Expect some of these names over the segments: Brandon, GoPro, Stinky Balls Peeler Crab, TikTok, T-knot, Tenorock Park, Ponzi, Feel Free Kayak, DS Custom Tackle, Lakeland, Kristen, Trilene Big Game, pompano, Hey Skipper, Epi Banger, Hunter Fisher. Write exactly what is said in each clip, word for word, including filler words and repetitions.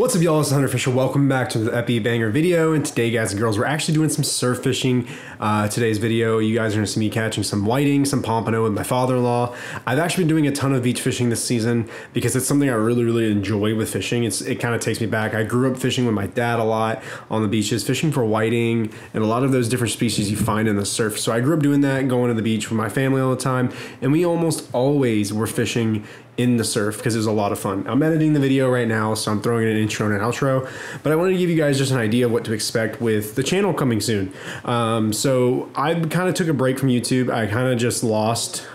What's up, y'all? It's Hunter Fisher. Welcome back to the Epi Banger video. And today, guys and girls, we're actually doing some surf fishing. Uh, today's video, you guys are going to see me catching some whiting, some pompano with my father-in-law. I've actually been doing a ton of beach fishing this season because it's something I really, really enjoy with fishing. It's, it kind of takes me back. I grew up fishing with my dad a lot on the beaches, fishing for whiting and a lot of those different species you find in the surf. So I grew up doing that, going to the beach with my family all the time. And we almost always were fishing in the surf because it was a lot of fun. I'm editing the video right now, so I'm throwing in an intro and an outro, but I wanted to give you guys just an idea of what to expect with the channel coming soon. Um, so I kind of took a break from YouTube. I kind of just lost,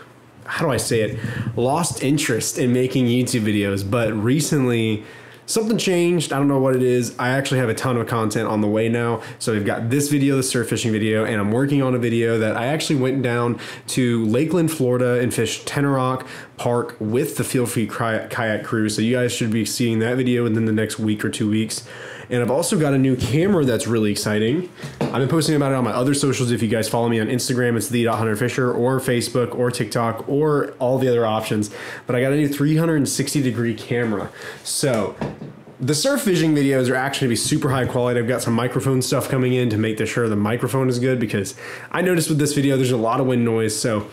how do I say it? Lost interest in making YouTube videos, but recently something changed. I don't know what it is. I actually have a ton of content on the way now. So we've got this video, the surf fishing video, and I'm working on a video that I actually went down to Lakeland, Florida and fished Tenorock Park with the Feel Free Kayak crew. So you guys should be seeing that video within the next week or two weeks. And I've also got a new camera that's really exciting. I've been posting about it on my other socials. If you guys follow me on Instagram, it's the dot hunter fisher or Facebook or TikTok or all the other options. But I got a new three sixty degree camera. So the surf fishing videos are actually gonna be super high quality. I've got some microphone stuff coming in to make sure the microphone is good because I noticed with this video, there's a lot of wind noise. So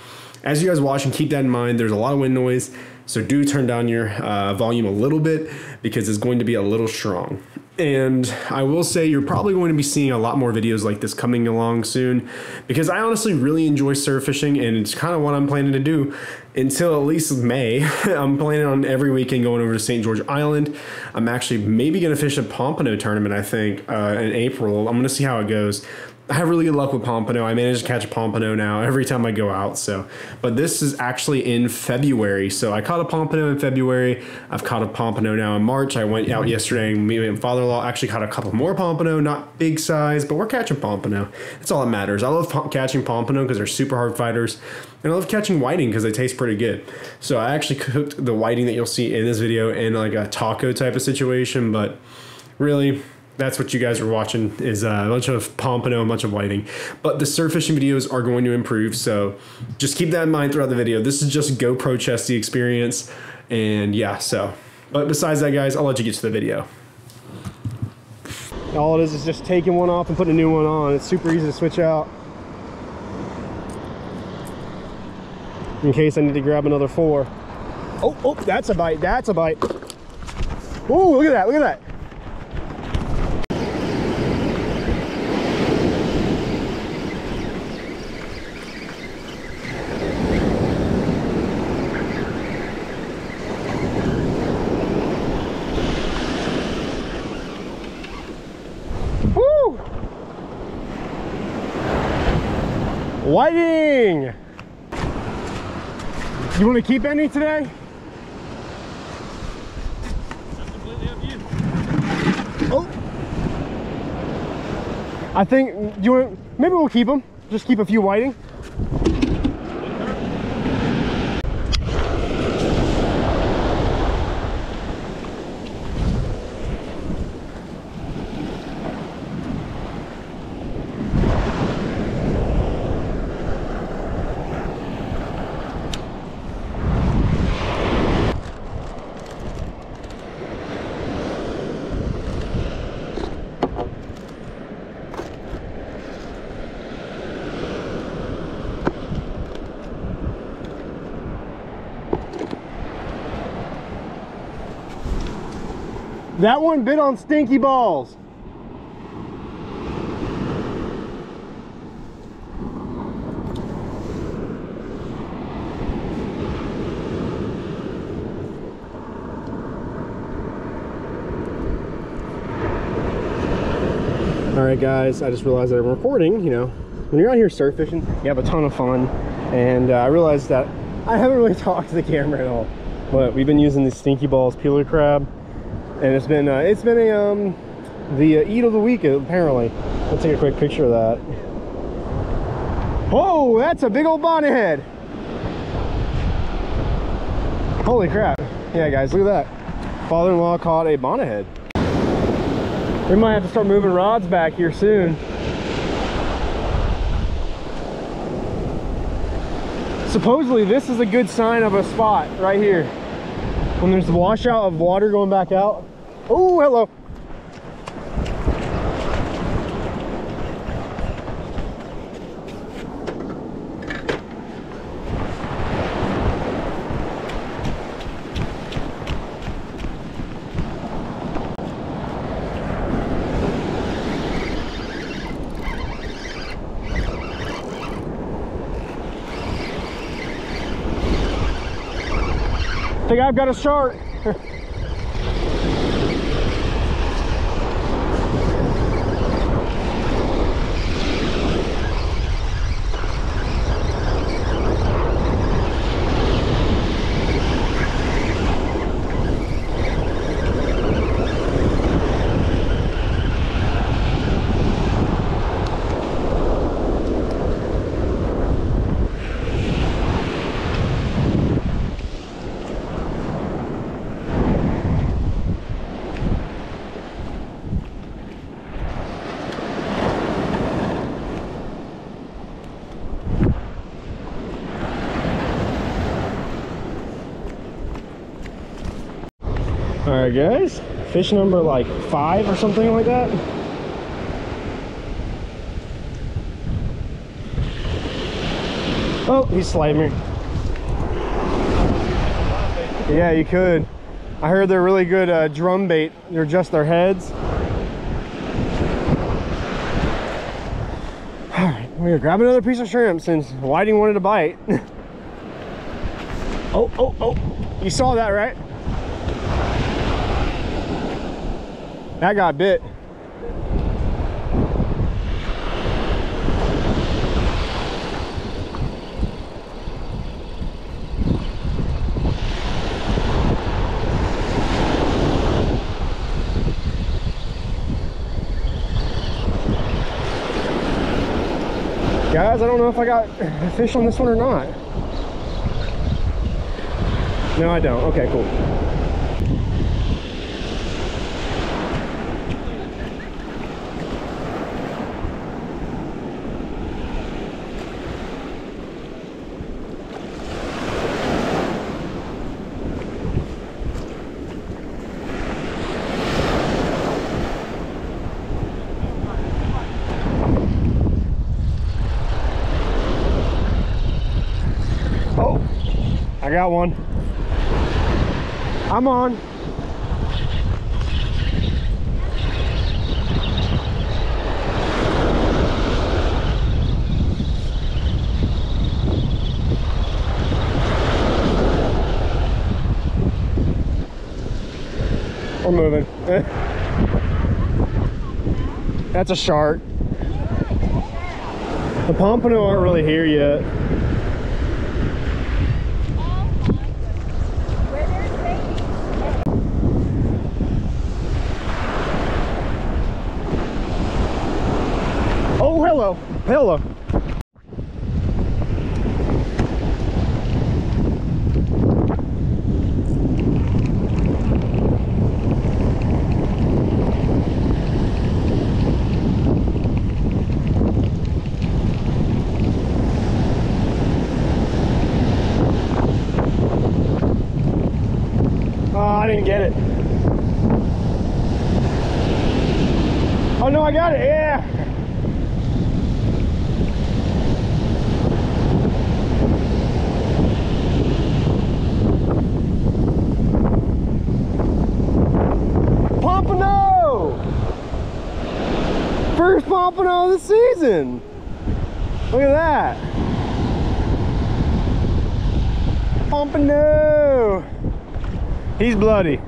as you guys watch and keep that in mind, there's a lot of wind noise. So do turn down your uh, volume a little bit because it's going to be a little strong. And I will say you're probably going to be seeing a lot more videos like this coming along soon because I honestly really enjoy surf fishing and it's kind of what I'm planning to do until at least May. I'm planning on every weekend going over to Saint George Island. I'm actually maybe going to fish a pompano tournament, I think, uh, in April. I'm going to see how it goes. I have really good luck with pompano. I manage to catch a pompano now every time I go out. So, but this is actually in February. So I caught a pompano in February. I've caught a pompano now in March. I went out yesterday and me and father-in-law actually caught a couple more pompano, not big size, but we're catching pompano. That's all that matters. I love po catching pompano because they're super hard fighters. And I love catching whiting because they taste pretty good. So I actually cooked the whiting that you'll see in this video in like a taco type of situation, but really, that's what you guys are watching is a bunch of pompano, a bunch of whiting, but the surf fishing videos are going to improve. So just keep that in mind throughout the video. This is just GoPro chesty experience. And yeah, so, but besides that, guys, I'll let you get to the video. All it is is just taking one off and putting a new one on. It's super easy to switch out. In case I need to grab another four. Oh, oh, that's a bite. That's a bite. Oh, look at that. Look at that. Whiting! You want to keep any today? That's completely up to you. Oh! I think you want, maybe we'll keep them. Just keep a few whiting. That one bit on stinky balls. All right, guys, I just realized that I'm recording. You know, when you're out here surf fishing, you have a ton of fun. And uh, I realized that I haven't really talked to the camera at all, but we've been using these stinky balls peeler crab. And it's been, uh, it's been a, um, the uh, eat of the week, apparently. Let's take a quick picture of that. Whoa, that's a big old bonnethead. Holy crap. Yeah, guys, look at that. Father-in-law caught a bonnethead. We might have to start moving rods back here soon. Supposedly, this is a good sign of a spot right here. When there's the washout of water going back out. Oh, hello. I think I've got a shark. Alright guys, fish number like five or something like that. Oh, he's sliding me. Yeah, you could. I heard they're really good uh, drum bait. They're just their heads. Alright, we're gonna grab another piece of shrimp since Whiting wanted a bite. Oh, oh, oh. You saw that, right? That got bit. Guys, I don't know if I got a fish on this one or not. No, I don't. Okay, cool. I got one. I'm on. We're moving. That's a shark. The pompano aren't really here yet. Hello, hello. Oh, I didn't get it. Oh no, I got it, yeah. First pompano of the season. Look at that. Pompano. He's bloody.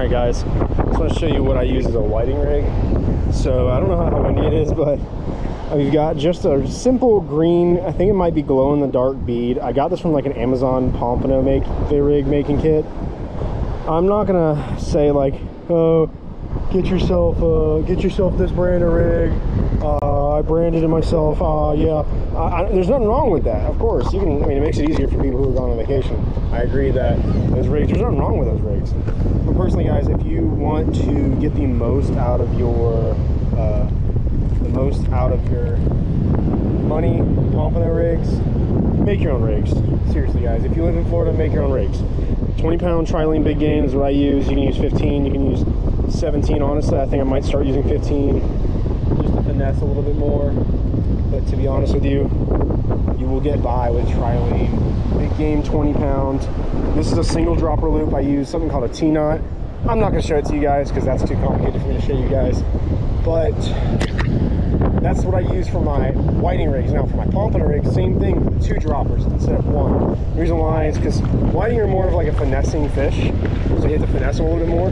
Alright guys, I just want to show you what I use as a lighting rig. So I don't know how windy it is, but we've got just a simple green, I think it might be glow in the dark bead. I got this from like an Amazon pompano make the rig making kit. I'm not gonna say like, oh, get yourself uh, get yourself this brand of rig, uh, I branded it myself, uh, yeah. I, I, there's nothing wrong with that, of course. You can, I mean, it makes it easier for people who are gone on vacation. I agree that those rigs, there's nothing wrong with those rigs. But personally, guys, if you want to get the most out of your, uh, the most out of your money, pompano rigs, make your own rigs. Seriously, guys, if you live in Florida, make your own rigs. twenty pound Trilene Big Game is what I use. You can use fifteen, you can use seventeen. Honestly, I think I might start using fifteen just to finesse a little bit more. But to be honest with you, you will get by with Trilene Big Game twenty pound. This is a single dropper loop. I use something called a T-knot. I'm not going to show it to you guys because that's too complicated for me to show you guys. But that's what I use for my whiting rigs. Now for my pompano rig, same thing, two droppers instead of one. The reason why is because whiting are more of like a finessing fish, so you have to finesse a little bit more.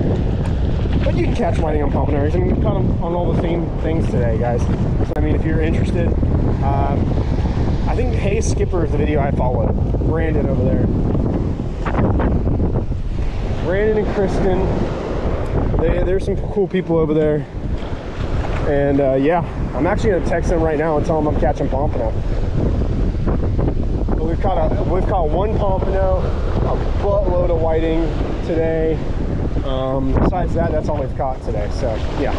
But you can catch whiting on pompano rigs, and we've caught them on all the same things today, guys. So I mean, if you're interested, um, I think Hey Skipper is the video I followed. Brandon over there. Brandon and Kristen, they, there's some cool people over there. And uh, yeah, I'm actually gonna text them right now and tell them I'm catching pompano. But we've caught a, we've caught one pompano, a buttload of whiting today. Um, besides that, that's all we've caught today. So yeah,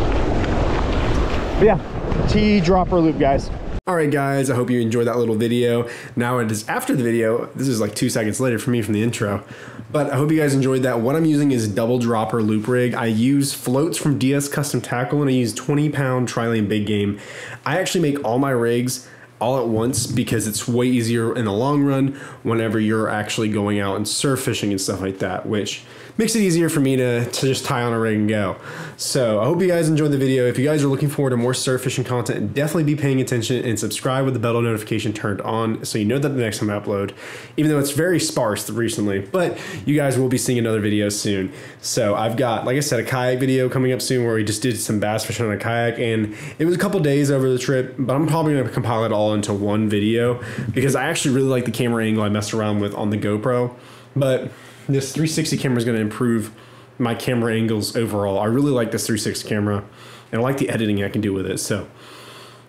but yeah, T dropper loop, guys. All right, guys, I hope you enjoyed that little video. Now it is after the video. This is like two seconds later for me from the intro, but I hope you guys enjoyed that. What I'm using is double dropper loop rig. I use floats from D S Custom Tackle, and I use twenty pound Trilene Big Game. I actually make all my rigs all at once because it's way easier in the long run whenever you're actually going out and surf fishing and stuff like that, which makes it easier for me to, to just tie on a rig and go. So I hope you guys enjoyed the video. If you guys are looking forward to more surf fishing content, definitely be paying attention and subscribe with the bell notification turned on so you know that the next time I upload, even though it's very sparse recently, but you guys will be seeing another video soon. So I've got, like I said, a kayak video coming up soon where we just did some bass fishing on a kayak, and it was a couple days over the trip, but I'm probably gonna compile it all into one video because I actually really like the camera angle I messed around with on the GoPro, but this three sixty camera is going to improve my camera angles overall. I really like this three sixty camera, and I like the editing I can do with it. So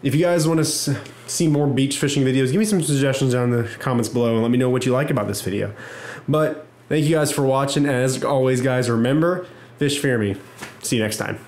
if you guys want to see more beach fishing videos, give me some suggestions down in the comments below and let me know what you like about this video. But thank you guys for watching. As always, guys, remember, fish fear me. See you next time.